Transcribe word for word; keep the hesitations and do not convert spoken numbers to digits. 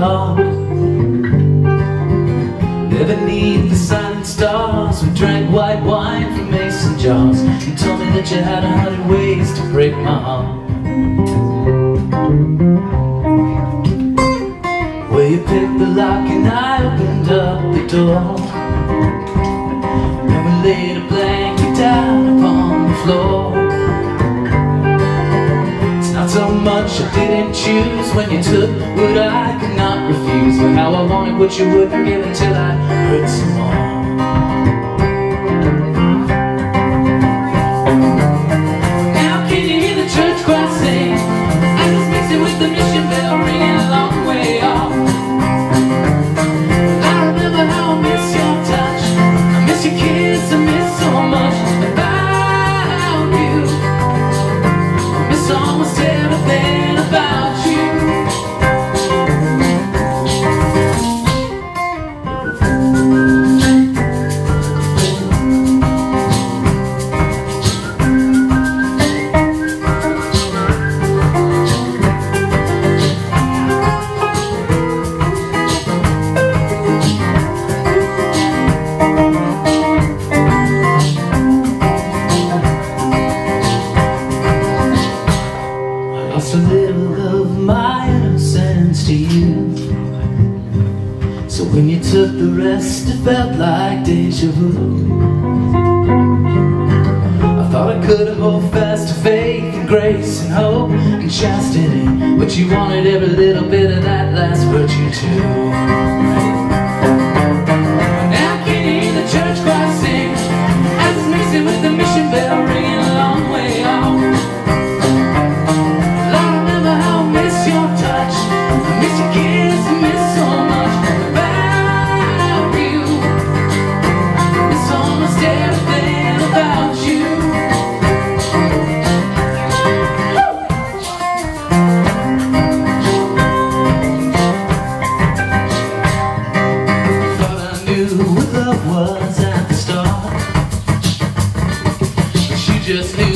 dog. Never the silent stars. We drank white wine from mason jars. You told me that you had a hundred ways to break my heart. Well, you picked the lock and I opened up the door. Then we laid a blanket down upon the floor. So much I didn't choose when you took what I could not refuse. But how I wanted what you wouldn't give until I hurt some more. Now can you hear the church choir sing? I was mixing with the mission bell ringing a long way off. I remember how I miss your touch. I miss your kiss, I miss so much about you. I miss almost everything about you. A little of my innocence to you. So when you took the rest, it felt like deja vu. I thought I could hold fast to faith and grace and hope and chastity, but you wanted every little bit of that last virtue too. Now can you hear the church choir sing as it's mixing with the mission bell ringing a long way off? Just